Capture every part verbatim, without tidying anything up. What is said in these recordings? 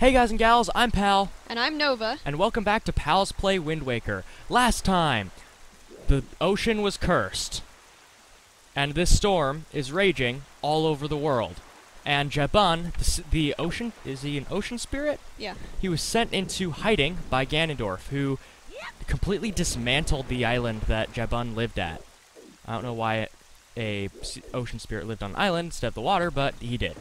Hey guys and gals, I'm Pal. And I'm Nova. And welcome back to Pal's Play Wind Waker. Last time, the ocean was cursed. And this storm is raging all over the world. And Jabun, the, the ocean, is he an ocean spirit? Yeah. He was sent into hiding by Ganondorf, who completely dismantled the island that Jabun lived at. I don't know why it, a ocean spirit lived on an island instead of the water, but he did.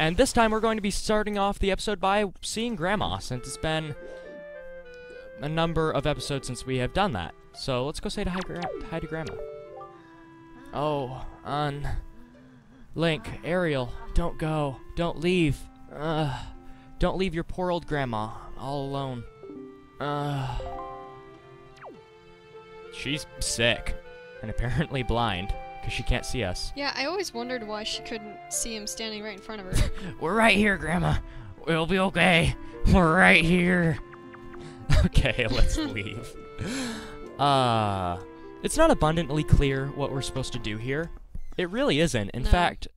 And this time we're going to be starting off the episode by seeing Grandma, since it's been a number of episodes since we have done that. So let's go say hi to, hi to Grandma. Oh, Un, Link, Ariel, don't go, don't leave. Uh, don't leave your poor old Grandma all alone. Uh, she's sick and apparently blind. She can't see us. Yeah, I always wondered why she couldn't see him standing right in front of her. We're right here, Grandma. We'll be okay. We're right here. Okay, let's leave. Uh, it's not abundantly clear what we're supposed to do here. It really isn't. In no. fact,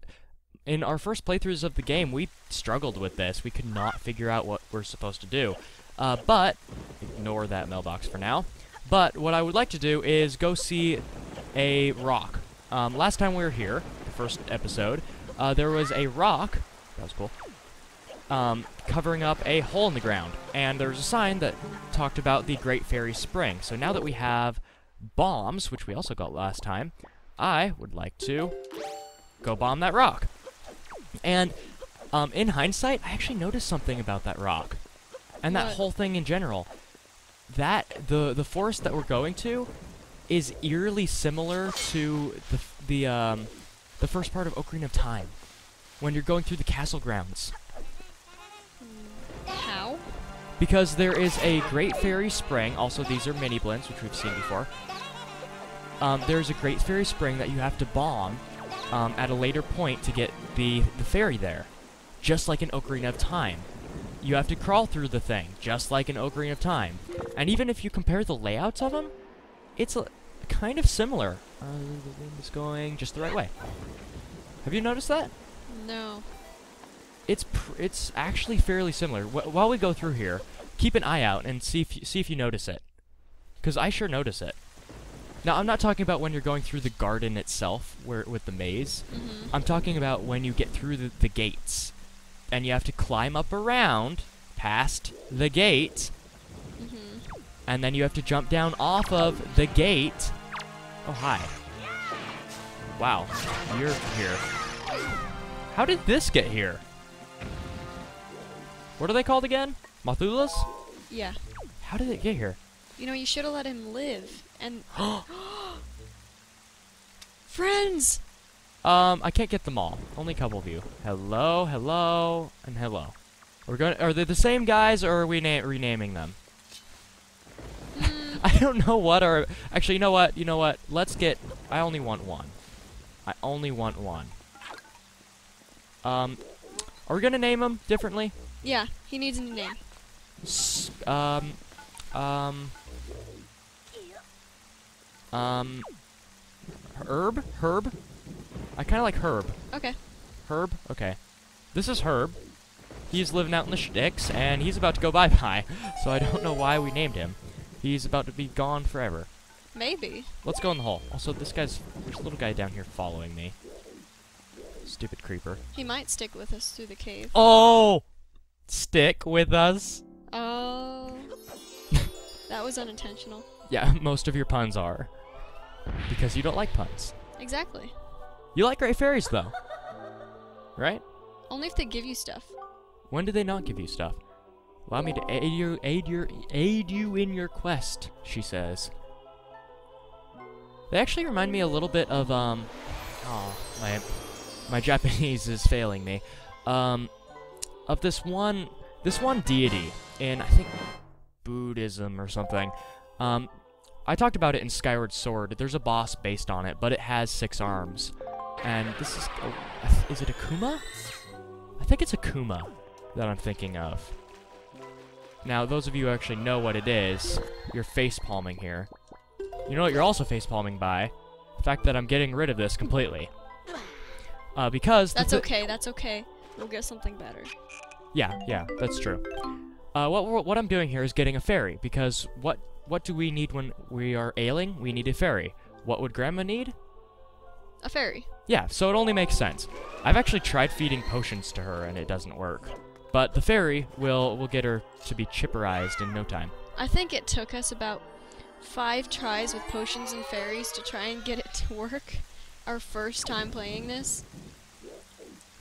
in our first playthroughs of the game, we struggled with this. We could not figure out what we're supposed to do. Uh, but, ignore that mailbox for now. But what I would like to do is go see a rock. Um, last time we were here, the first episode, uh, there was a rock, that was cool, um, covering up a hole in the ground, and there was a sign that talked about the Great Fairy Spring. So now that we have bombs, which we also got last time, I would like to go bomb that rock. And um, in hindsight, I actually noticed something about that rock, and that what? whole thing in general. That, the, the forest that we're going to is eerily similar to the the um, the first part of Ocarina of Time, when you're going through the castle grounds. How? Because there is a Great Fairy Spring. Also, these are mini blends, which we've seen before. Um, there's a Great Fairy Spring that you have to bomb um, at a later point to get the the fairy there, just like in Ocarina of Time. You have to crawl through the thing, just like in Ocarina of Time. And even if you compare the layouts of them, it's a kind of similar. Uh, the wind is going just the right way. Have you noticed that? No. It's pr it's actually fairly similar. Wh while we go through here, keep an eye out and see if you, see if you notice it, because I sure notice it. Now I'm not talking about when you're going through the garden itself, where with the maze. Mm-hmm. I'm talking about when you get through the, the gates, and you have to climb up around past the gate. Mm-hmm. And then you have to jump down off of the gate. Oh, hi. Wow, you're here. How did this get here? What are they called again? Mothulas? Yeah. How did it get here? You know, you should have let him live. And friends! Um, I can't get them all. Only a couple of you. Hello, hello, and hello. We're going. Are they the same guys, or are we na renaming them? I don't know what our... Actually, you know what? You know what? Let's get... I only want one. I only want one. Um, are we going to name him differently? Yeah, he needs a name. S um, um... Um... Herb? Herb? I kind of like Herb. Okay. Herb? Okay. This is Herb. He's living out in the sticks, and he's about to go bye-bye. So I don't know why we named him. He's about to be gone forever. Maybe. Let's go in the hole. Also, this guy's... There's a little guy down here following me. Stupid creeper. He might stick with us through the cave. Oh! Stick with us? Oh. That was unintentional. Yeah, most of your puns are. Because you don't like puns. Exactly. You like Great Fairies, though. Right? Only if they give you stuff. When do they not give you stuff? Allow me to aid you, aid your, aid you in your quest, she says. They actually remind me a little bit of um, oh my, my Japanese is failing me. Um, of this one, this one deity in I think Buddhism or something. Um, I talked about it in Skyward Sword. There's a boss based on it, but it has six arms. And this is, oh, is it Akuma? I think it's Akuma that I'm thinking of. Now, those of you who actually know what it is, you're face-palming here. You know what you're also face-palming by? The fact that I'm getting rid of this completely. Uh, because... That's okay, that's okay. We'll get something better. Yeah, yeah, that's true. Uh, what what I'm doing here is getting a fairy, because what what do we need when we are ailing? We need a fairy. What would Grandma need? A fairy. Yeah, so it only makes sense. I've actually tried feeding potions to her, and it doesn't work. But the fairy will will get her to be chipperized in no time. I think it took us about five tries with potions and fairies to try and get it to work. Our first time playing this.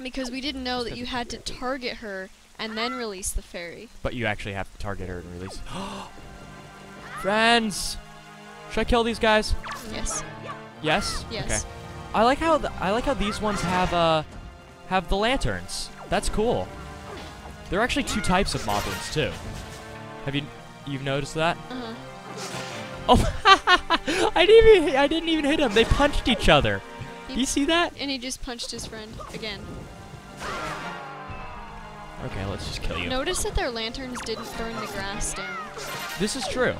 Because we didn't know that you had to target her and then release the fairy. But you actually have to target her and release. Friends! Should I kill these guys? Yes. Yes? Yes. Okay. I like how the, I like how these ones have uh have the lanterns. That's cool. There are actually two types of moblins too. Have you you've noticed that? Uh-huh. Oh, I didn't even I didn't even hit him. They punched each other. He, you see that? And he just punched his friend again. Okay, let's just kill you. Notice that their lanterns didn't burn the grass down. This is true.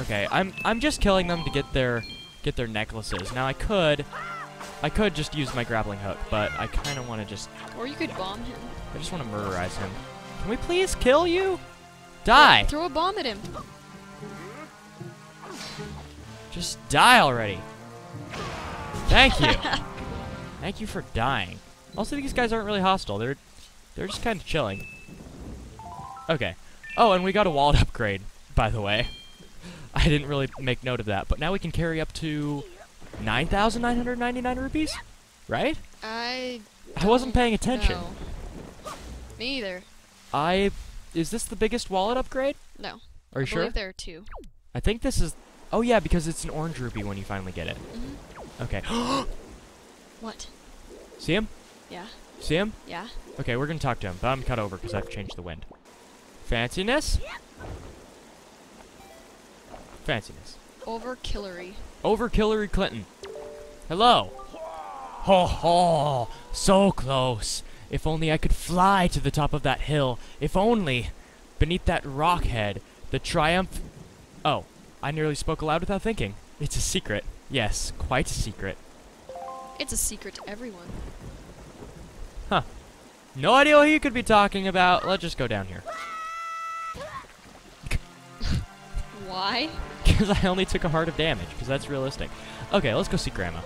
Okay, I'm I'm just killing them to get their get their necklaces. Now I could I could just use my grappling hook, but I kind of want to just... Or you could bomb him. I just want to murderize him. Can we please kill you? Die! Yeah, throw a bomb at him. Just die already. Thank you. Thank you for dying. Also, these guys aren't really hostile. They're they're just kind of chilling. Okay. Oh, and we got a walled upgrade, by the way. I didn't really make note of that, but now we can carry up to... nine thousand nine hundred ninety-nine rupees? Right? I... I wasn't paying attention. No. Me either. I... Is this the biggest wallet upgrade? No. Are you I sure? I believe there are two. I think this is... Oh yeah, because it's an orange rupee when you finally get it. Mm-hmm. Okay. What? See him? Yeah. See him? Yeah. Okay, we're gonna talk to him, but I'm cut over because I've changed the wind. Fanciness? Fanciness. Overkillery. Overkillery Clinton. Hello. Ho ho! So close. If only I could fly to the top of that hill. If only. Beneath that rock head, the triumph... Oh, I nearly spoke aloud without thinking. It's a secret. Yes, quite a secret. It's a secret to everyone. Huh. No idea what he could be talking about. Let's just go down here. Why? Because I only took a heart of damage, because that's realistic. Okay, let's go see Grandma.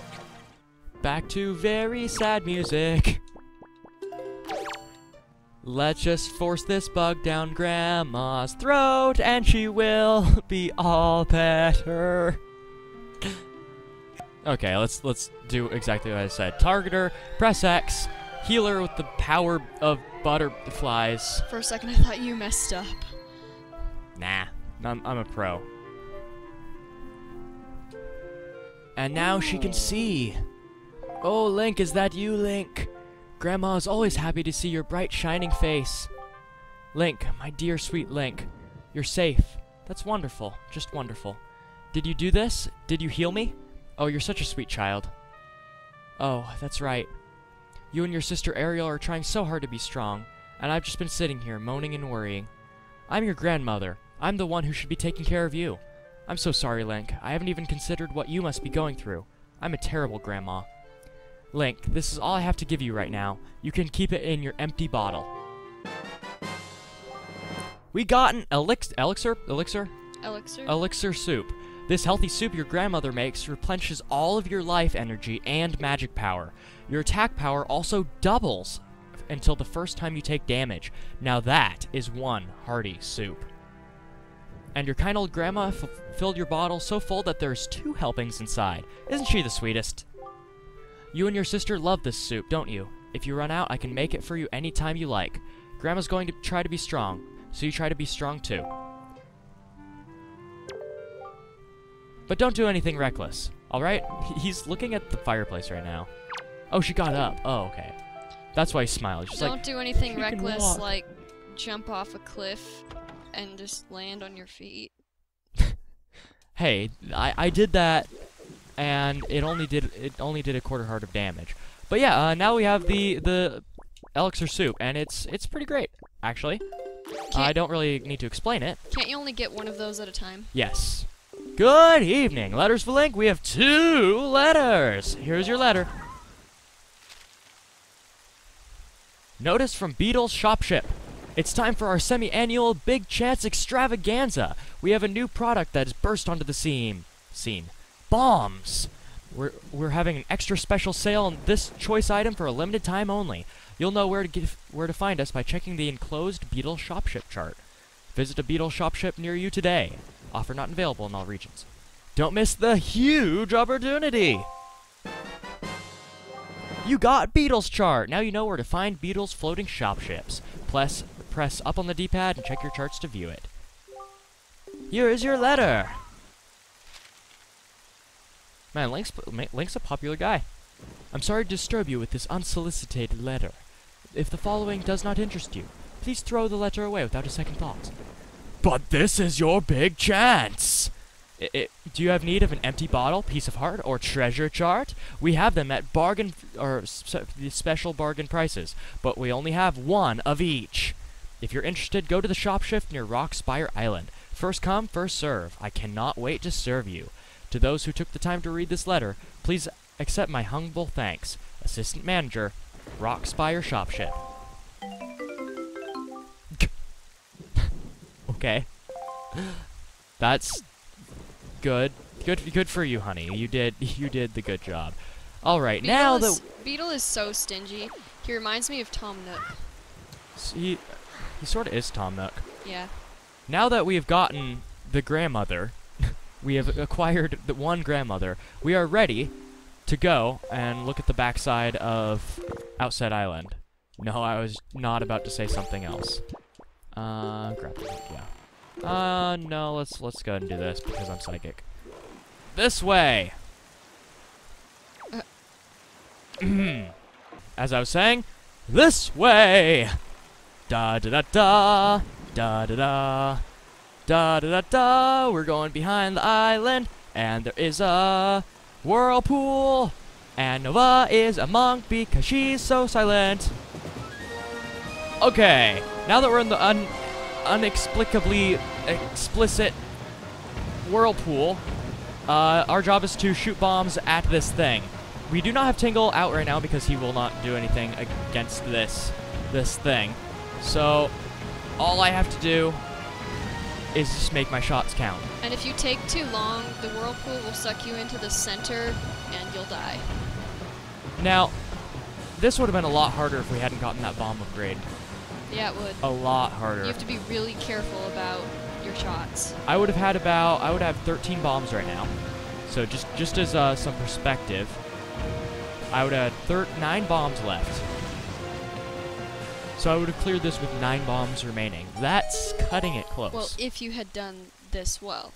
Back to very sad music. Let's just force this bug down Grandma's throat, and she will be all better. Okay, let's let's do exactly what I said. Target her, press X, heal her with the power of butterflies. For a second, I thought you messed up. Nah, I'm, I'm a pro. And now she can see. Oh, Link, is that you, Link? Grandma is always happy to see your bright, shining face. Link, my dear, sweet Link, you're safe. That's wonderful, just wonderful. Did you do this? Did you heal me? Oh, you're such a sweet child. Oh, that's right. You and your sister Ariel are trying so hard to be strong, and I've just been sitting here, moaning and worrying. I'm your grandmother. I'm the one who should be taking care of you. I'm so sorry, Link. I haven't even considered what you must be going through. I'm a terrible grandma. Link, this is all I have to give you right now. You can keep it in your empty bottle. We got an elix elixir? Elixir? Elixir? Elixir soup. This healthy soup your grandmother makes replenishes all of your life energy and magic power. Your attack power also doubles until the first time you take damage. Now that is one hearty soup. And your kind old grandma f filled your bottle so full that there's two helpings inside. Isn't she the sweetest? You and your sister love this soup, don't you? If you run out, I can make it for you any time you like. Grandma's going to try to be strong, so you try to be strong too. But don't do anything reckless, alright? He's looking at the fireplace right now. Oh, she got up. Oh, okay. That's why he smiled. She's don't like, do anything reckless, like jump off a cliff. And just land on your feet. Hey, I, I did that, and it only did it only did a quarter heart of damage. But yeah, uh, now we have the the elixir soup, and it's it's pretty great actually. Uh, I don't really need to explain it. Can't you only get one of those at a time? Yes. Good evening, letters for Link. We have two letters. Here's your letter. Notice from Beetle's Shop Ship. It's time for our semi-annual Big Chance Extravaganza. We have a new product that has burst onto the scene. Scene. Bombs! We're, we're having an extra special sale on this choice item for a limited time only. You'll know where to get, where to find us by checking the enclosed Beetle Shop Ship chart. Visit a Beetle Shop Ship near you today. Offer not available in all regions. Don't miss the huge opportunity! You got Beetle's chart! Now you know where to find Beetle's floating shop ships. Plus, press up on the D-pad and check your charts to view it. Here is your letter! Man, Link's, Link's a popular guy. I'm sorry to disturb you with this unsolicited letter. If the following does not interest you, please throw the letter away without a second thought. But this is your big chance! I, I, do you have need of an empty bottle, piece of heart, or treasure chart? We have them at bargain or sp special bargain prices, but we only have one of each. If you're interested, go to the shop shift near Rockspire Island. First come, first serve. I cannot wait to serve you. To those who took the time to read this letter, please accept my humble thanks. Assistant Manager, Rockspire Shop Ship. Okay, that's good. Good, good for you, honey. You did, you did the good job. All right, Beetle now the Beetle is so stingy. He reminds me of Tom Nook. He, he sort of is Tom Nook. Yeah. Now that we have gotten the grandmother, we have acquired the one grandmother. We are ready to go and look at the backside of Outset Island. No, I was not about to say something else. Uh, grab that, yeah. Uh, no, let's, let's go ahead and do this, because I'm psychic. This way! Uh. As I was saying, this way! Da-da-da-da, da-da-da, da-da-da-da, we're going behind the island, and there is a whirlpool, and Nova is a monk because she's so silent. Okay, now that we're in the un unexplicably explicit whirlpool, uh, our job is to shoot bombs at this thing. We do not have Tingle out right now because he will not do anything against this, this thing. So all I have to do is just make my shots count. And if you take too long, the whirlpool will suck you into the center and you'll die. Now, this would have been a lot harder if we hadn't gotten that bomb upgrade. Yeah, it would. A lot harder. You have to be really careful about your shots. I would have had about, I would have thirteen bombs right now. So just just as uh, some perspective, I would have thir nine bombs left. So I would have cleared this with nine bombs remaining. That's cutting it close. Well, if you had done this well,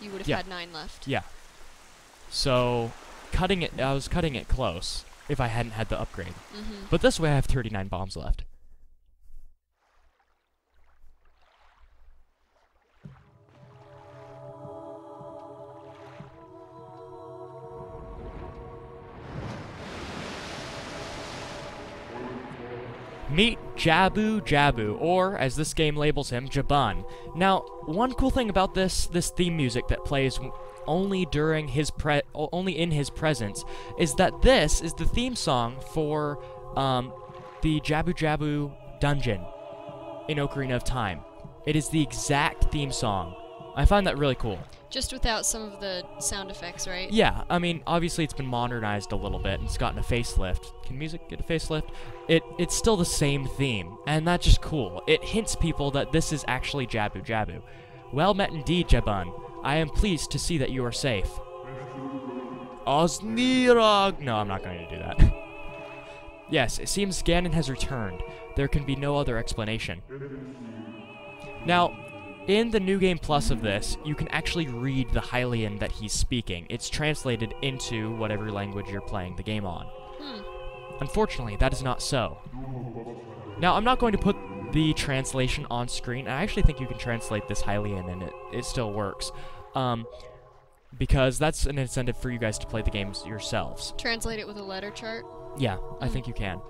you would have yeah. had nine left. Yeah. So cutting it, I was cutting it close if I hadn't had the upgrade. Mm-hmm. But this way I have thirty-nine bombs left. Meet Jabu Jabu, or as this game labels him, Jabun. Now, one cool thing about this this theme music that plays only during his pre only in his presence is that this is the theme song for um, the Jabu Jabu dungeon in Ocarina of Time. It is the exact theme song. I find that really cool. Just without some of the sound effects, right? Yeah, I mean, obviously it's been modernized a little bit and it's gotten a facelift. Can music get a facelift? It It's still the same theme, and that's just cool. It hints people that this is actually Jabu Jabu. Well met indeed, Jabun. I am pleased to see that you are safe. Osnirog! No, I'm not going to do that. Yes, it seems Ganon has returned. There can be no other explanation. Now, in the New Game Plus of this, you can actually read the Hylian that he's speaking. It's translated into whatever language you're playing the game on. Hmm. Unfortunately, that is not so. Now, I'm not going to put the translation on screen. I actually think you can translate this Hylian and it, it still works. Um, because that's an incentive for you guys to play the games yourselves. Translate it with a letter chart? Yeah, I hmm. think you can.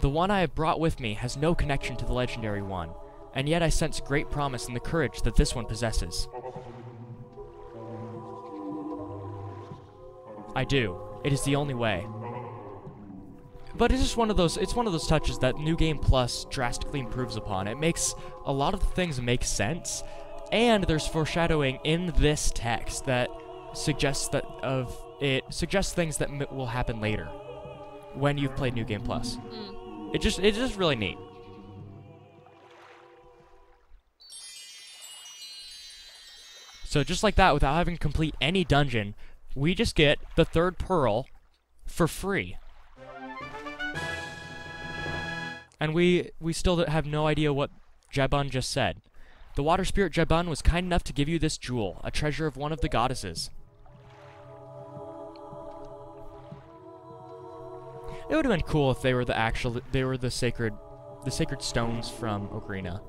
The one I have brought with me has no connection to the legendary one. And yet I sense great promise in the courage that this one possesses. I do. It is the only way. But it's just one of those, it's one of those touches that New Game Plus drastically improves upon. It makes a lot of things make sense, and there's foreshadowing in this text that suggests that of it suggests things that m will happen later when you've played New Game Plus. Mm. It just, it's just really neat. So just like that, without having to complete any dungeon, we just get the third pearl for free. And we, we still have no idea what Jabun just said. The water spirit Jabun was kind enough to give you this jewel, a treasure of one of the goddesses. It would have been cool if they were the actual, they were the sacred, the sacred stones from Ocarina.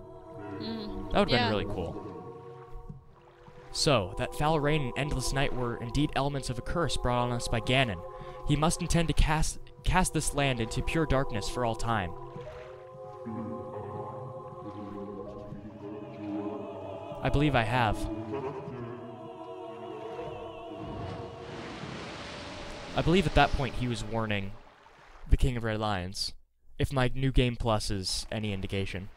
Mm, that would have yeah. been really cool. So, that foul rain and endless night were indeed elements of a curse brought on us by Ganon. He must intend to cast, cast this land into pure darkness for all time. I believe I have. I believe at that point he was warning the King of Red Lions, if my New Game Plus is any indication.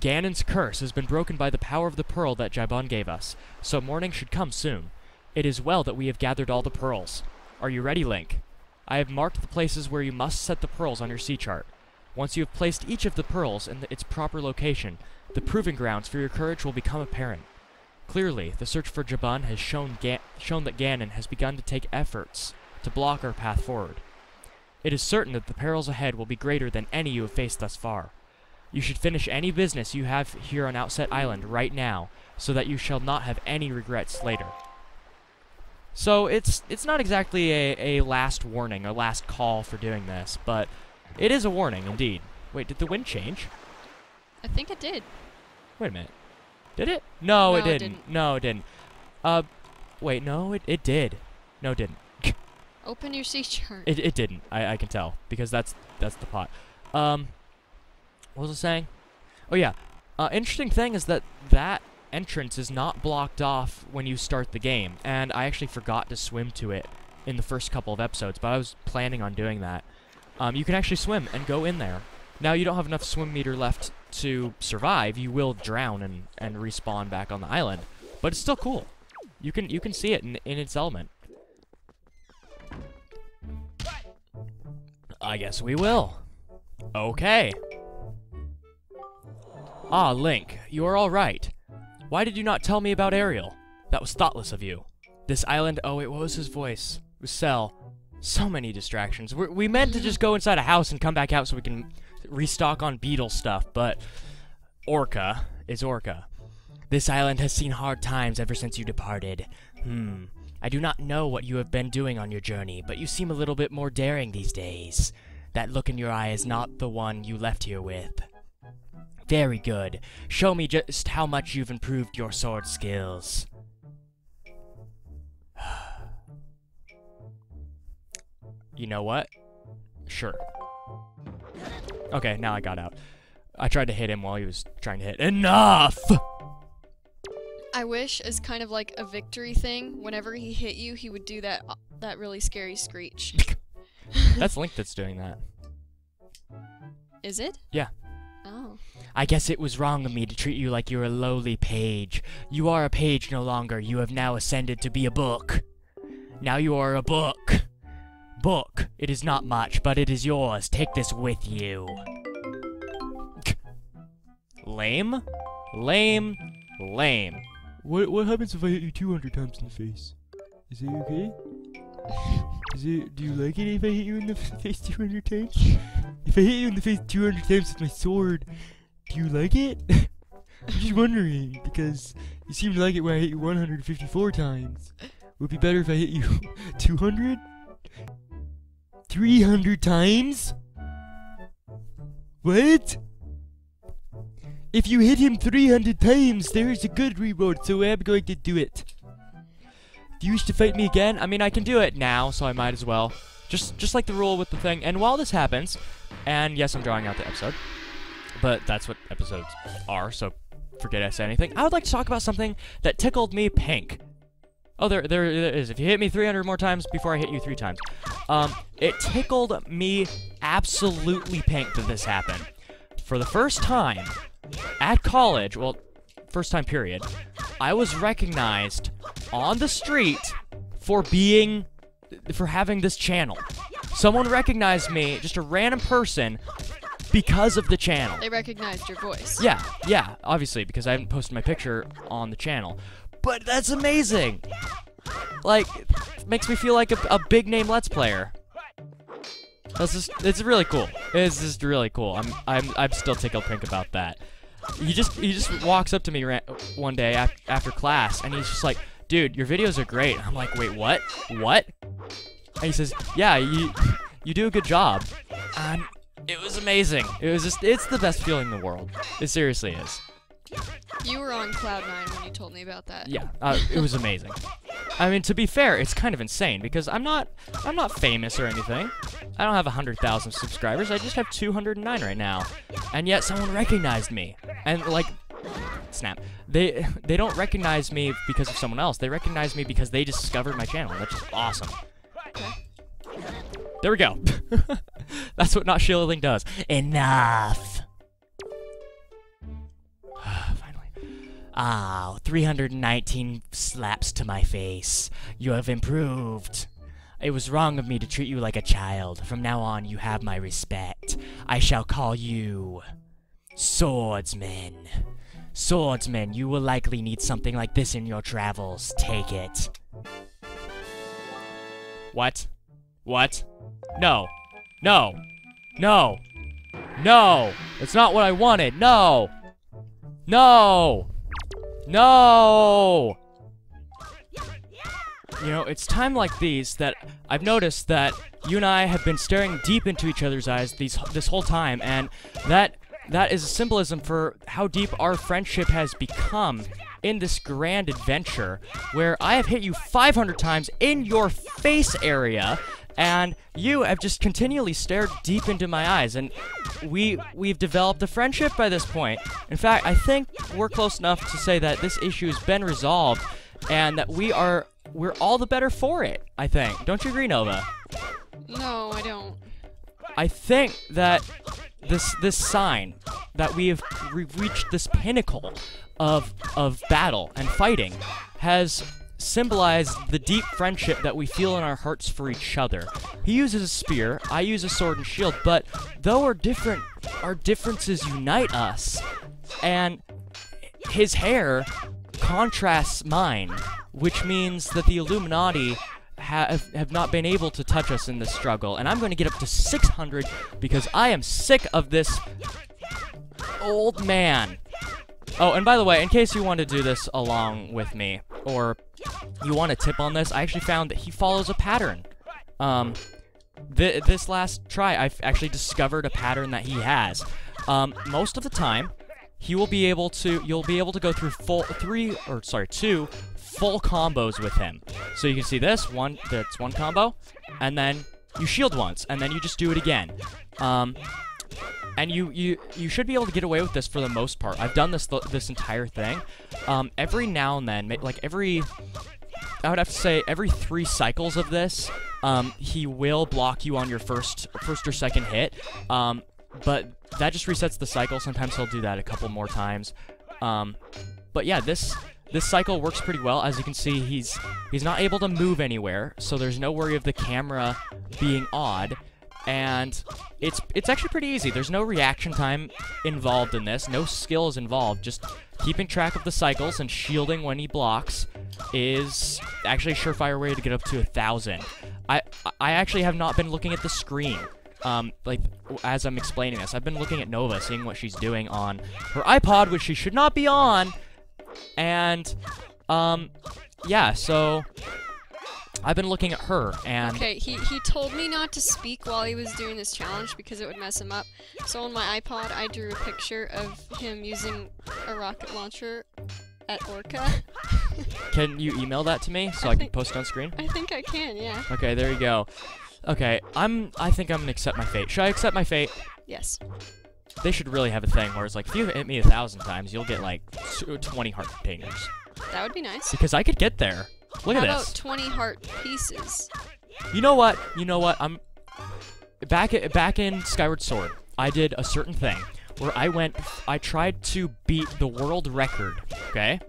Ganon's curse has been broken by the power of the pearl that Jabun gave us, so morning should come soon. It is well that we have gathered all the pearls. Are you ready, Link? I have marked the places where you must set the pearls on your sea chart. Once you have placed each of the pearls in the, its proper location, the proving grounds for your courage will become apparent. Clearly, the search for Jabun has shown, Ga shown that Ganon has begun to take efforts to block our path forward. It is certain that the perils ahead will be greater than any you have faced thus far. You should finish any business you have here on Outset Island right now, so that you shall not have any regrets later. So it's it's not exactly a, a last warning, a last call for doing this, but it is a warning indeed. Wait, did the wind change? I think it did. Wait a minute. Did it? No, no it, didn't. it didn't. No, it didn't. Uh, wait, no, it, it did. No, it didn't. Open your sea chart. It, it didn't. I, I can tell, because that's that's the pot. Um... What was I saying? Oh yeah, uh, interesting thing is that that entrance is not blocked off when you start the game, and I actually forgot to swim to it in the first couple of episodes, but I was planning on doing that. Um, you can actually swim and go in there. Now you don't have enough swim meter left to survive, you will drown and, and respawn back on the island, but it's still cool. You can, you can see it in, in its element. I guess we will. Okay. Ah, Link, you are all right. Why did you not tell me about Ariel? That was thoughtless of you. This island, oh wait, what was his voice? It was Cell. So many distractions. We're, we meant to just go inside a house and come back out so we can restock on Beetle stuff, but Orca is Orca. This island has seen hard times ever since you departed. Hmm, I do not know what you have been doing on your journey, but you seem a little bit more daring these days. That look in your eye is not the one you left here with. Very good. Show me just how much you've improved your sword skills. You know what? Sure. Okay, now I got out. I tried to hit him while he was trying to hit. Enough! I wish, as kind of like a victory thing, whenever he hit you, he would do that, that really scary screech. That's Link that's doing that. Is it? Yeah. Oh. I guess it was wrong of me to treat you like you were a lowly page. You are a page no longer. You have now ascended to be a book. Now you are a book. Book. It is not much, but it is yours. Take this with you. Lame? Lame. Lame. What, what happens if I hit you two hundred times in the face? Is it okay? Is it, do you like it if I hit you in the face two hundred times? If I hit you in the face two hundred times with my sword, do you like it? I'm just wondering, because you seem to like it when I hit you one hundred fifty-four times. Would it be better if I hit you two hundred? three hundred times? What? If you hit him three hundred times, there is a good reward, so I'm going to do it. Do you wish to fight me again? I mean, I can do it now, so I might as well. Just, just like the rule with the thing. And while this happens, and yes, I'm drawing out the episode, but that's what episodes are, so forget I said anything. I would like to talk about something that tickled me pink. Oh, there, there it is. If you hit me three hundred more times before I hit you three times. Um, it tickled me absolutely pink that this happened. For the first time at college, well, first time period, I was recognized on the street for being, for having this channel. Someone recognized me, just a random person, because of the channel. They recognized your voice. Yeah, yeah, obviously, because I haven't posted my picture on the channel. But that's amazing! Like, it makes me feel like a, a big-name Let's Player. That's just, it's really cool. It's just really cool. I'm, I'm, I'm still tickled pink about that. He just, he just walks up to me one day after class, and he's just like, "Dude, your videos are great." I'm like, "Wait, what? What?" And he says, "Yeah, you, you do a good job." And it was amazing. It was just, it's the best feeling in the world. It seriously is. You were on cloud nine when you told me about that. Yeah, uh, it was amazing. I mean, to be fair, it's kind of insane because I'm not, I'm not famous or anything. I don't have one hundred thousand subscribers. I just have two hundred nine right now, and yet someone recognized me. And like, snap, they they don't recognize me because of someone else. They recognize me because they discovered my channel. That's just awesome. Okay. There we go. That's what not shielding does. Enough. Finally. Ah, oh, three hundred nineteen slaps to my face. You have improved. It was wrong of me to treat you like a child. From now on, you have my respect. I shall call you Swordsman. Swordsman, you will likely need something like this in your travels. Take it. What? What? No. No. No. No. It's not what I wanted. No. No! No! You know, it's time like these that I've noticed that you and I have been staring deep into each other's eyes these this whole time, and that that is a symbolism for how deep our friendship has become in this grand adventure, where I have hit you five hundred times in your face area, and you have just continually stared deep into my eyes, and we, we've developed a friendship by this point. In fact, I think we're close enough to say that this issue has been resolved, and that we are, we're all the better for it, I think. Don't you agree, Nova? No, I don't. I think that this, this sign, that we have re reached this pinnacle of, of battle and fighting, has symbolize the deep friendship that we feel in our hearts for each other. He uses a spear, I use a sword and shield, but though our different, our differences unite us, and his hair contrasts mine, which means that the Illuminati have, have not been able to touch us in this struggle, and I'm going to get up to six hundred because I am sick of this old man. Oh, and by the way, in case you want to do this along with me, or you want a tip on this, I actually found that he follows a pattern. Um, th this last try, I've actually discovered a pattern that he has. Um, most of the time, he will be able to, you'll be able to go through full three, or sorry, two full combos with him. So you can see this, one, that's one combo, and then you shield once, and then you just do it again. Um... And you, you you should be able to get away with this for the most part. I've done this th this entire thing. Um, every now and then, like every, I would have to say every three cycles of this, um, he will block you on your first first or second hit. Um, but that just resets the cycle. Sometimes he'll do that a couple more times. Um, but yeah, this this cycle works pretty well. As you can see, he's he's not able to move anywhere, so there's no worry of the camera being odd. And it's it's actually pretty easy. There's no reaction time involved in this, no skills involved. Just keeping track of the cycles and shielding when he blocks is actually a surefire way to get up to a thousand. I I actually have not been looking at the screen, um, like as I'm explaining this. I've been looking at Nova, seeing what she's doing on her iPod, which she should not be on. And um, yeah, so. I've been looking at her, and... Okay, he, he told me not to speak while he was doing this challenge because it would mess him up. So on my iPod, I drew a picture of him using a rocket launcher at Orca. Can you email that to me so I, I think, can post it on screen? I think I can, yeah. Okay, there you go. Okay, I'm... I think I'm gonna accept my fate. Should I accept my fate? Yes. They should really have a thing where it's like, if you hit me a thousand times, you'll get, like, twenty heart containers. That would be nice. Because I could get there. Look How at this. About twenty heart pieces. You know what? You know what? I'm back at, back in Skyward Sword. I did a certain thing where I went. I tried to beat the world record. Okay.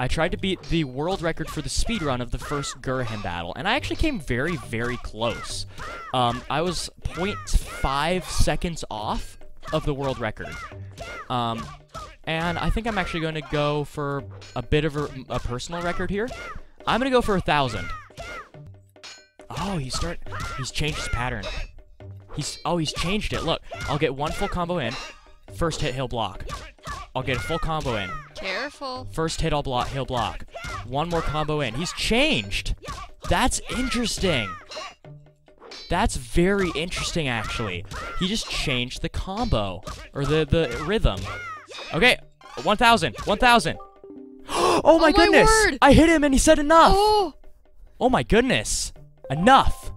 I tried to beat the world record for the speedrun of the first Gurren battle, and I actually came very, very close. Um, I was zero point five seconds off of the world record. Um, and I think I'm actually going to go for a bit of a, a personal record here. I'm going to go for a thousand. Oh, he's start. He's changed his pattern. He's oh, he's changed it. Look, I'll get one full combo in. First hit, he'll block. I'll get a full combo in. Careful. First hit, I'll block. He'll block. One more combo in. He's changed. That's interesting. That's very interesting, actually. He just changed the combo or the the rhythm. Okay, one thousand. one thousand. Oh my goodness! Oh my word. I hit him, and he said enough. Oh. Oh my goodness! Enough.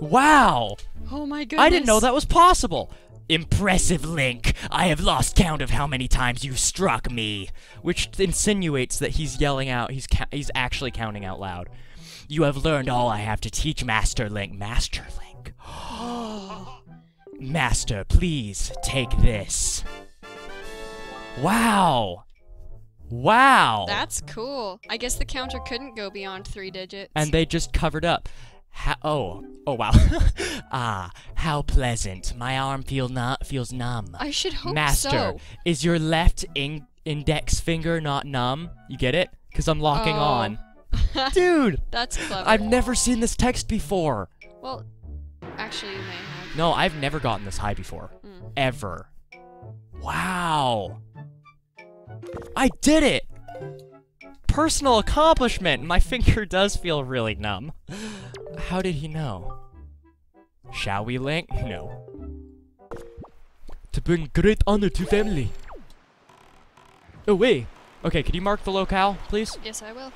Wow. Oh my goodness. I didn't know that was possible. Impressive, Link. I have lost count of how many times you've struck me. Which insinuates that he's yelling out, he's ca he's actually counting out loud. You have learned all I have to teach, Master Link. Master Link. Master, please take this. Wow. Wow. That's cool. I guess the counter couldn't go beyond three digits. And they just covered up. How, oh, oh wow. Ah, how pleasant. My arm feel not feels numb. I should hope Master, so. Master, is your left in index finger not numb? You get it? Because I'm locking oh. on. Dude! That's clever. I've never seen this text before. Well, actually you may have. No, I've never gotten this high before. Mm. Ever. Wow. I did it! Personal accomplishment! My finger does feel really numb. How did he know? Shall we, Link? No. To bring great honor to family. Oh, wait. Okay, could you mark the locale, please? Yes, I will.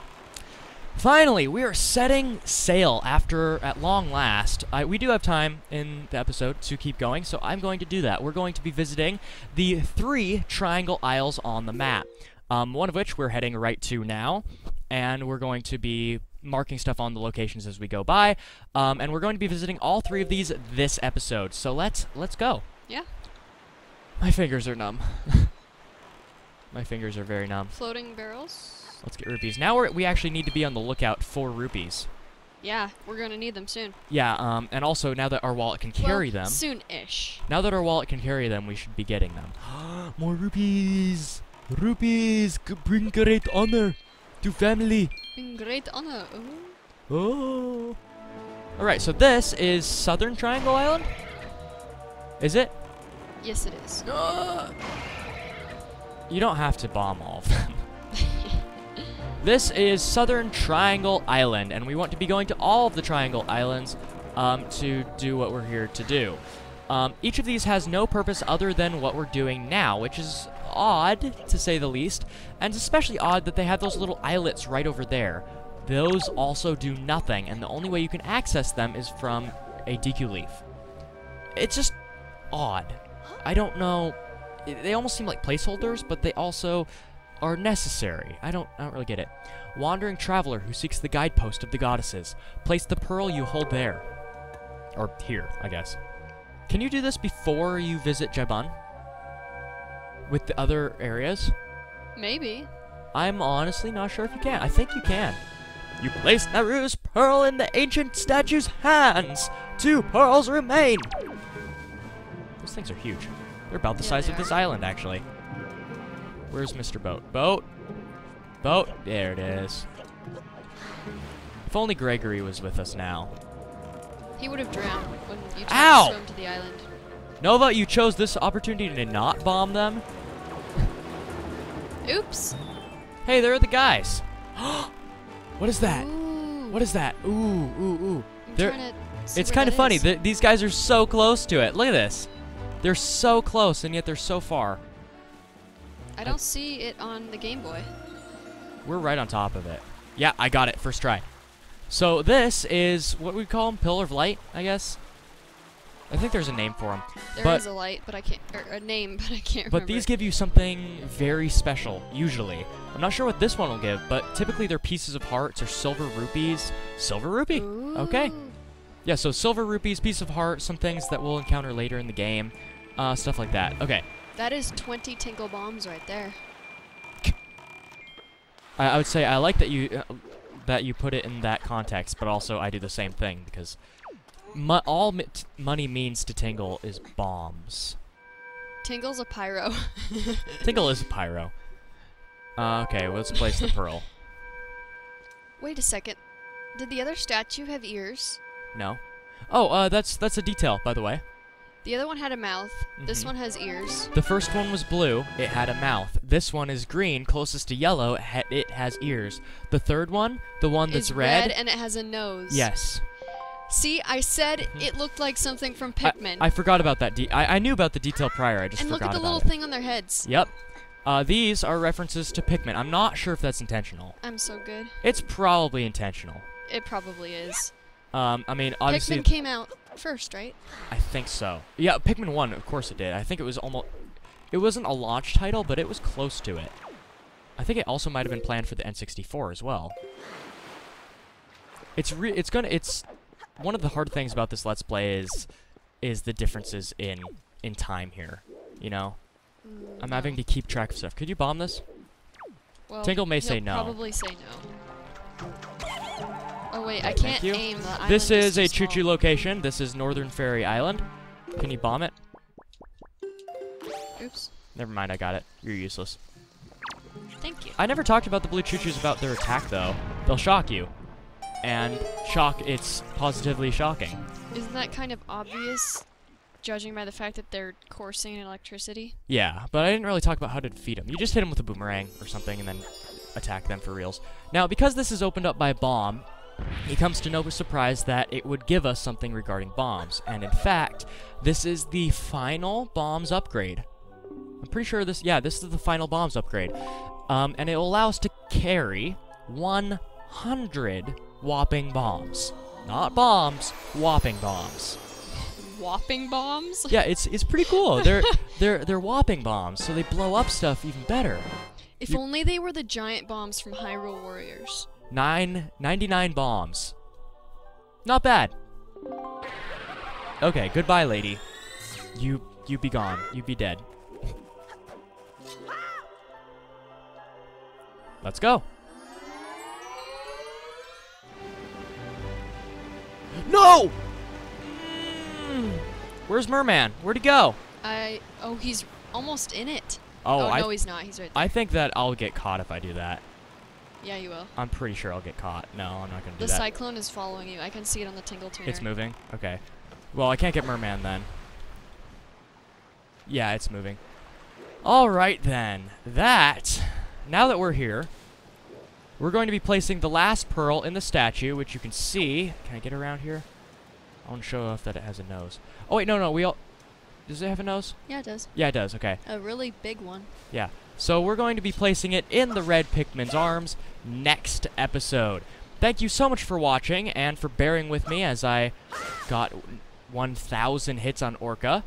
Finally, we are setting sail after, at long last. I, we do have time in the episode to keep going, so I'm going to do that. We're going to be visiting the three Triangle Isles on the map. Um, one of which we're heading right to now, and we're going to be marking stuff on the locations as we go by, um, and we're going to be visiting all three of these this episode. So let's let's go. Yeah. My fingers are numb. My fingers are very numb. Floating barrels. Let's get rupees. Now we're, we actually need to be on the lookout for rupees. Yeah, we're going to need them soon. Yeah, um, and also now that our wallet can carry well, them. Soon-ish. Now that our wallet can carry them, we should be getting them. More rupees. Rupees bring great honor to family. Bring great honor. Oh. oh. All right. So this is Southern Triangle Island. Is it? Yes, it is. Uh, you don't have to bomb all of them. This is Southern Triangle Island, and we want to be going to all of the Triangle Islands um, to do what we're here to do. Um, each of these has no purpose other than what we're doing now, which is odd, to say the least, and it's especially odd that they have those little islets right over there. Those also do nothing, and the only way you can access them is from a D Q leaf. It's just odd. I don't know. They almost seem like placeholders, but they also are necessary. I don't, I don't really get it. Wandering traveler who seeks the guidepost of the goddesses. Place the pearl you hold there. Or here, I guess. Can you do this before you visit Jabun? With the other areas? Maybe. I'm honestly not sure if you can. I think you can. You place Nayru's pearl in the ancient statue's hands. Two pearls remain. Those things are huge. They're about the yeah, size of are. this island, actually. Where's Mister Boat? Boat? Boat? There it is. If only Gregory was with us now. He would have drowned when you chose Ow! to swim to the island. Nova, you chose this opportunity to not bomb them. Oops. Hey, there are the guys. What is that? Ooh. What is that? Ooh, ooh, ooh. It's kind of funny. Th these guys are so close to it. Look at this. They're so close, and yet they're so far. I don't I see it on the Game Boy. We're right on top of it. Yeah, I got it. First try. So this is what we call them, Pillar of Light, I guess. I think there's a name for them. There but, is a light, but I can't. Or a name, but I can't. But remember. These give you something very special. Usually, I'm not sure what this one will give, but typically they're pieces of hearts or silver rupees. Silver rupee. Ooh. Okay. Yeah. So silver rupees, piece of heart, some things that we'll encounter later in the game, uh, stuff like that. Okay. That is twenty Tingle bombs right there. I, I would say I like that you uh, that you put it in that context, but also I do the same thing because. Mo all mi t money means to Tingle is bombs. Tingle's a pyro. Tingle is a pyro. Uh, okay, well, let's place the pearl. Wait a second. Did the other statue have ears? No. Oh, uh, that's that's a detail, by the way. The other one had a mouth. Mm-hmm. This one has ears. The first one was blue. It had a mouth. This one is green, closest to yellow. It, ha it has ears. The third one, the one that's red, red, and it has a nose. Yes. See, I said mm-hmm. it looked like something from Pikmin. I, I forgot about that. De I, I knew about the detail prior. I just and forgot about it. And look at the little thing on their heads. Yep. Uh, these are references to Pikmin. I'm not sure if that's intentional. I'm so good. It's probably intentional. It probably is. Um, I mean, obviously... Pikmin came out first, right? I think so. Yeah, Pikmin one, of course it did. I think it was almost... It wasn't a launch title, but it was close to it. I think it also might have been planned for the N sixty-four as well. It's re It's gonna... It's... One of the hard things about this Let's Play is is the differences in in time here, you know? No. I'm having to keep track of stuff. Could you bomb this? Well, Tingle may say no. Probably say no. Oh, wait, I can't aim. The island this is, is a choo-choo location. This is Northern Fairy Island. Can you bomb it? Oops. Never mind, I got it. You're useless. Thank you. I never talked about the blue choo-choos about their attack, though. They'll shock you. And shock, it's positively shocking. Isn't that kind of obvious, judging by the fact that they're coursing in electricity? Yeah, but I didn't really talk about how to defeat them. You just hit them with a boomerang or something and then attack them for reals. Now, because this is opened up by bomb, it comes to no surprise that it would give us something regarding bombs. And in fact, this is the final bombs upgrade. I'm pretty sure this, yeah, this is the final bombs upgrade. Um, and it will allow us to carry one hundred whopping bombs. Not bombs, whopping bombs. Whopping bombs? Yeah, it's it's pretty cool. They're they're they're whopping bombs, so they blow up stuff even better. If You're only they were the giant bombs from Hyrule Warriors. nine ninety-nine bombs. Not bad. Okay, goodbye, lady. You you be gone. You be dead. Let's go. No! Mm. Where's Merman? Where'd he go? I... Oh, he's almost in it. Oh, oh I no, he's not. He's right there. I think that I'll get caught if I do that. Yeah, you will. I'm pretty sure I'll get caught. No, I'm not going to do that. The cyclone is following you. I can see it on the Tingle tuner. It's moving? Okay. Well, I can't get Merman then. Yeah, it's moving. All right, then. That... Now that we're here... We're going to be placing the last pearl in the statue, which you can see. Can I get around here? I want to show off that it has a nose. Oh, wait, no, no, we all... Does it have a nose? Yeah, it does. Yeah, it does, okay. A really big one. Yeah. So we're going to be placing it in the red Pikmin's arms next episode. Thank you so much for watching and for bearing with me as I got one thousand hits on Orca.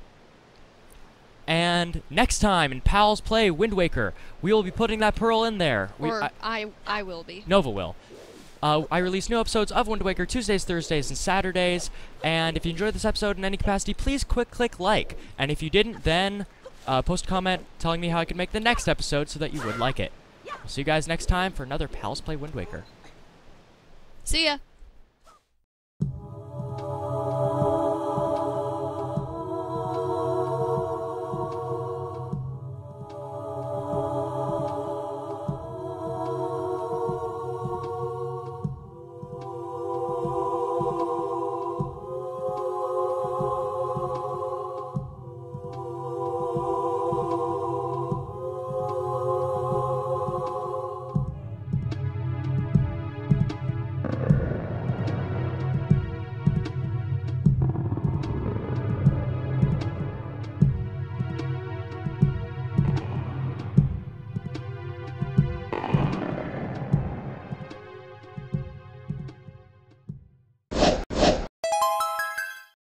And next time in Pal's Play Wind Waker, we will be putting that pearl in there. We, or I, I, I will be. Nova will. Uh, I release new episodes of Wind Waker Tuesdays, Thursdays, and Saturdays. And if you enjoyed this episode in any capacity, please quick click like. And if you didn't, then uh, post a comment telling me how I can make the next episode so that you would like it. I'll see you guys next time for another Pal's Play Wind Waker. See ya.